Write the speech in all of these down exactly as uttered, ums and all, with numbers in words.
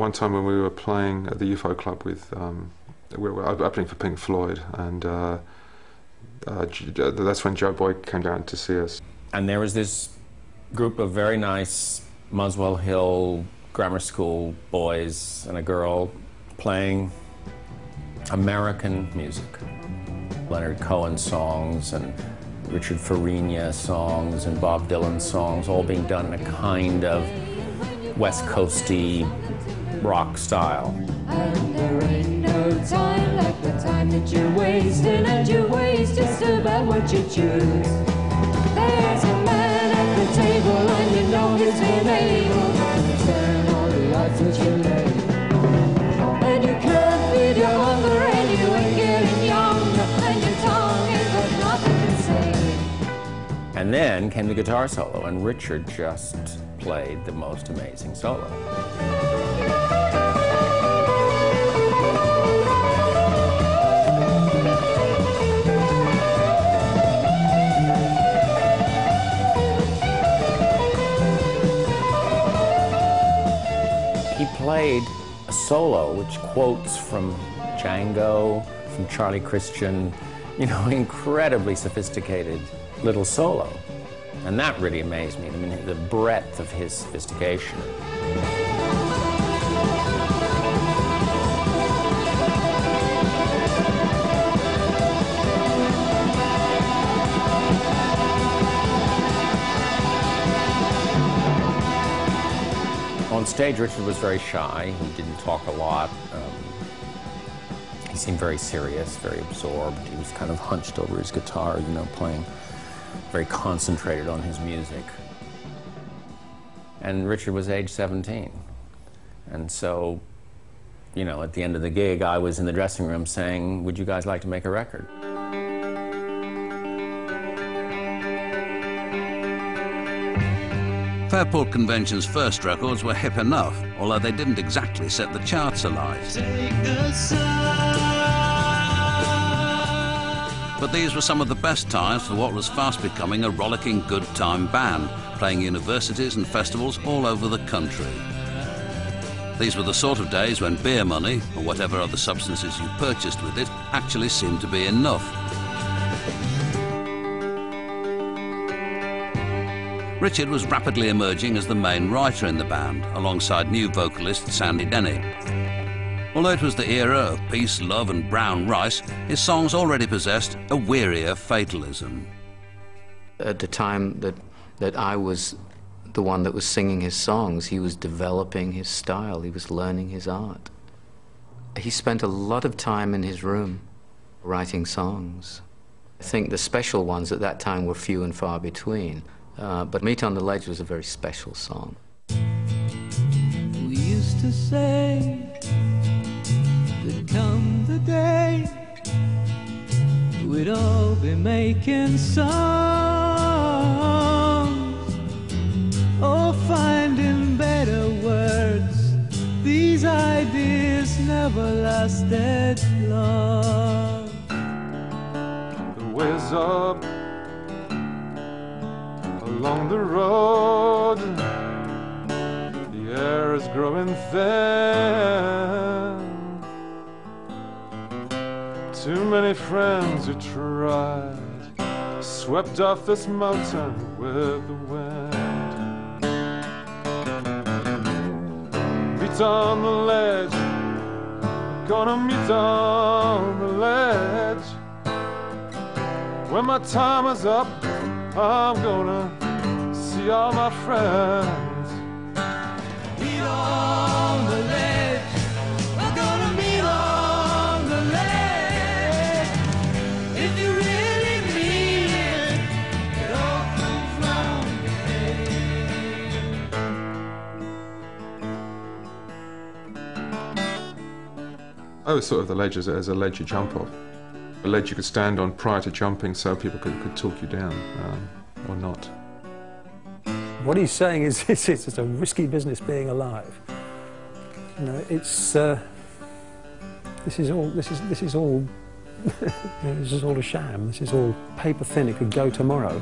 One time when we were playing at the U F O Club with, um, we were opening for Pink Floyd, and uh, uh, that's when Joe Boyd came down to see us. And there was this group of very nice Muswell Hill grammar school boys and a girl playing American music. Leonard Cohen songs and Richard Farina songs and Bob Dylan songs, all being done in a kind of West Coasty rock style. And there ain't no time like the time that you're wasting, and you waste just about what you choose. There's a man at the table, and you know he's been able to turn all the lights which you made. And you can't feed your hunger, and you ain't getting younger, and your tongue ain't got nothing to say. And then came the guitar solo, and Richard just played the most amazing solo. He played a solo which quotes from Django, from Charlie Christian, you know, incredibly sophisticated little solo. And that really amazed me, I mean, the breadth of his sophistication. On stage, Richard was very shy. He didn't talk a lot. Um, he seemed very serious, very absorbed. He was kind of hunched over his guitar, you know, playing very concentrated on his music. And Richard was age seventeen. And so, you know, at the end of the gig, I was in the dressing room saying, would you guys like to make a record? Fairport Convention's first records were hip enough, although they didn't exactly set the charts alight. Take the sun. But these were some of the best times for what was fast becoming a rollicking good time band, playing universities and festivals all over the country. These were the sort of days when beer money, or whatever other substances you purchased with it, actually seemed to be enough. Richard was rapidly emerging as the main writer in the band, alongside new vocalist Sandy Denny. Although it was the era of peace, love and brown rice, his songs already possessed a wearier fatalism. At the time that, that I was the one that was singing his songs, he was developing his style, he was learning his art. He spent a lot of time in his room writing songs. I think the special ones at that time were few and far between, uh, but Meet on the Ledge was a very special song. We used to say, come the day we'd all be making songs or finding better words. These ideas never lasted long. The way's up along the road, the air is growing thin. Too many friends who tried, swept off this mountain with the wind. Meet on the ledge, gonna meet on the ledge. When my time is up, I'm gonna see all my friends. Meet on the ledge, we're gonna meet on the ledge. I always thought of the ledge as a, as a ledge you jump off, a ledge you could stand on prior to jumping so people could, could talk you down, um, or not. What he's saying is it's, it's a risky business being alive. You know, it's uh, this is all this is this is all this is all a sham. This is all paper thin. It could go tomorrow.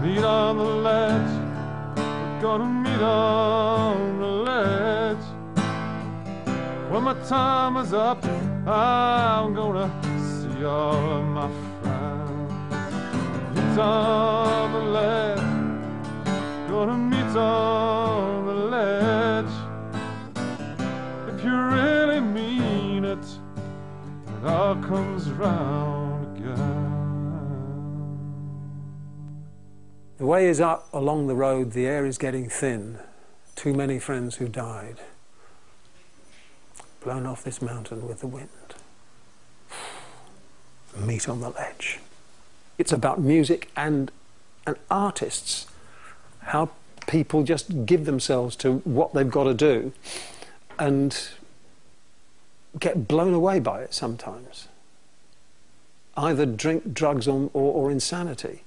Meet on the ledge. We're gonna meet on the ledge. summertime is up, I'm gonna see all of my friends. Meet on the ledge, gonna meet on the ledge. If you really mean it, it all comes round again. The way is up along the road, the air is getting thin. Too many friends who died, blown off this mountain with the wind. Meet on the ledge. It's about music and, and artists, how people just give themselves to what they've got to do and get blown away by it sometimes. Either drink, drugs, or, or, or insanity,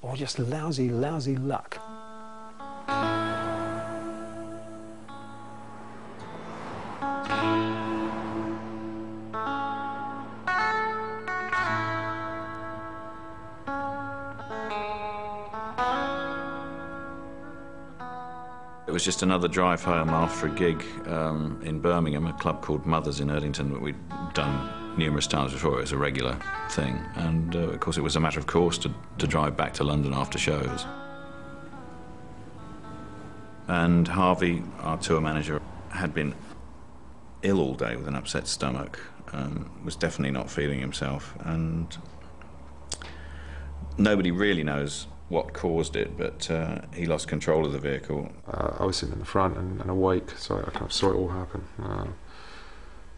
or just lousy, lousy luck. It was just another drive home after a gig um, in Birmingham, a club called Mother's in Erdington that we'd done numerous times before. It was a regular thing, and uh, of course it was a matter of course to, to drive back to London after shows. And Harvey, our tour manager, had been ill all day with an upset stomach, um, was definitely not feeling himself, and nobody really knows what caused it, but uh, he lost control of the vehicle. Uh, I was sitting in the front and, and awake, so I kind of saw it all happen. Uh,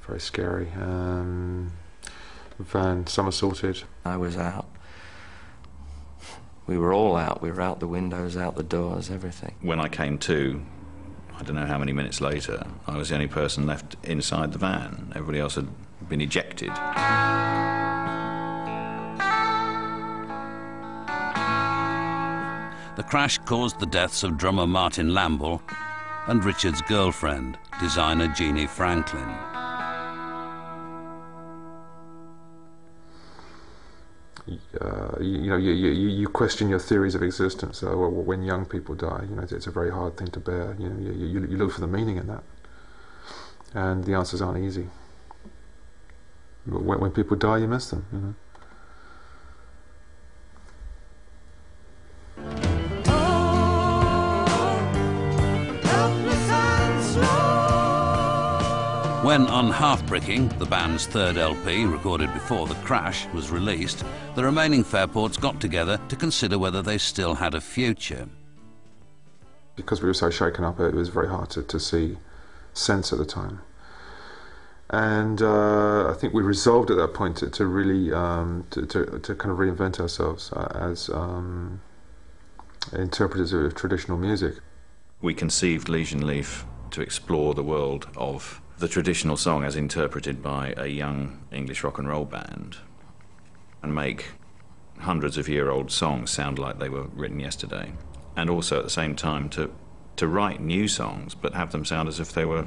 very scary. Um, van somersaulted. I was out. We were all out. We were out the windows, out the doors, everything. When I came to, I don't know how many minutes later, I was the only person left inside the van. Everybody else had been ejected. The crash caused the deaths of drummer Martin Lamble and Richard's girlfriend, designer Jeannie Franklin. Uh, you, you know, you, you, you question your theories of existence. Uh, when young people die, you know, it's a very hard thing to bear. You know, you, you, you look for the meaning in that, and the answers aren't easy. But when, when people die, you miss them. You know. When Unhalfbricking, the band's third L P, recorded before the crash, was released, the remaining Fairports got together to consider whether they still had a future. Because we were so shaken up, it was very hard to, to see sense at the time. And uh, I think we resolved at that point to, to really, um, to, to, to kind of reinvent ourselves as um, interpreters of traditional music. We conceived Legion Leaf to explore the world of the traditional song as interpreted by a young English rock and roll band and make hundreds of year old songs sound like they were written yesterday, and also at the same time to, to write new songs but have them sound as if they were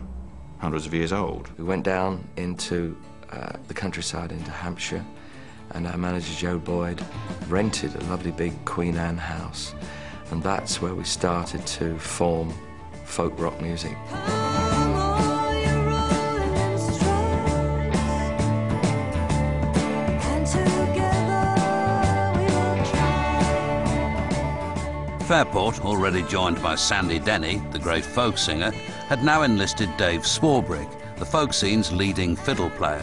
hundreds of years old. We went down into uh, the countryside, into Hampshire, and our manager Joe Boyd rented a lovely big Queen Anne house, and that's where we started to form folk rock music. Fairport, already joined by Sandy Denny, the great folk singer, had now enlisted Dave Swarbrick, the folk scene's leading fiddle player.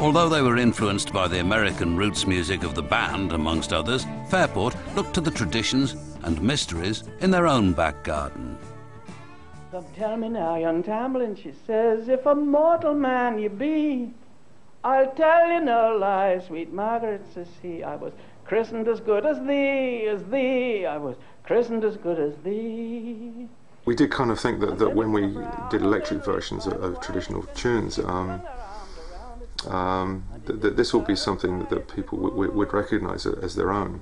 Although they were influenced by the American roots music of the band, amongst others, Fairport looked to the traditions and mysteries in their own back garden. Come tell me now, young Tamblyn, she says, if a mortal man you be, I'll tell you no lie, sweet Margaret, says he. I was christened as good as thee, as thee. I was christened as good as thee. We did kind of think that, that when we did electric versions of, of traditional tunes, um, um, that, that this will be something that, that people w w would recognise as their own.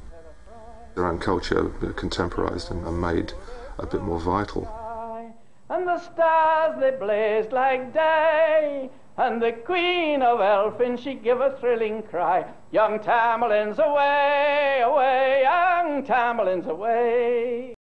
Their own culture, contemporised and, and made a bit more vital. And the stars, they blazed like day. And the Queen of Elfin, she give a thrilling cry. Young Tamblyn's away, away, young Tamblyn's away.